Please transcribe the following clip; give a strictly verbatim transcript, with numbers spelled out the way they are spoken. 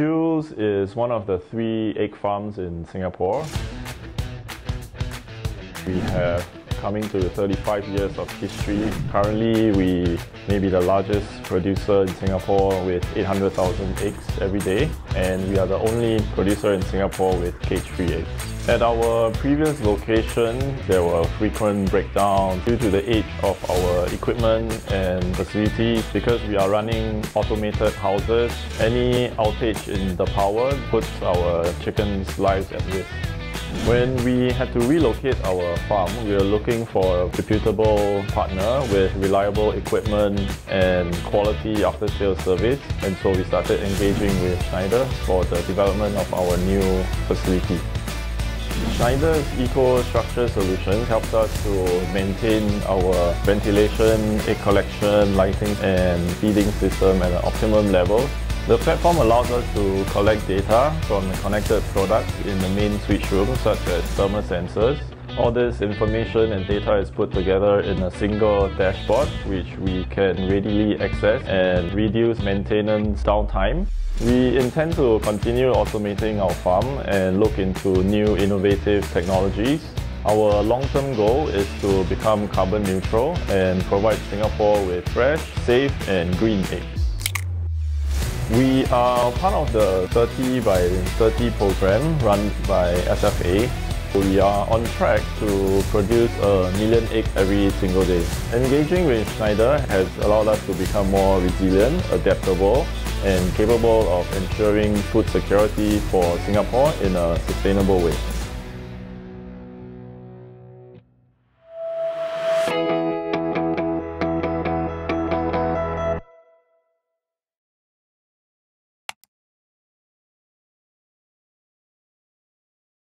Chew's is one of the three egg farms in Singapore. We have coming to the thirty-five years of history. Currently, we may be the largest producer in Singapore with eight hundred thousand eggs every day, and we are the only producer in Singapore with cage-free eggs. At our previous location, there were frequent breakdowns due to the age of our equipment and facilities. Because we are running automated houses, any outage in the power puts our chickens' lives at risk. When we had to relocate our farm, we were looking for a reputable partner with reliable equipment and quality after-sales service, and so we started engaging with Schneider for the development of our new facility. Schneider's EcoStruxure solution helps us to maintain our ventilation, egg collection, lighting and feeding system at an optimum level. The platform allows us to collect data from the connected products in the main switch room, such as thermal sensors. All this information and data is put together in a single dashboard, which we can readily access and reduce maintenance downtime. We intend to continue automating our farm and look into new innovative technologies. Our long-term goal is to become carbon neutral and provide Singapore with fresh, safe and green eggs. We are part of the thirty by thirty program run by S F A. We are on track to produce a million eggs every single day. Engaging with Schneider has allowed us to become more resilient, adaptable, and capable of ensuring food security for Singapore in a sustainable way.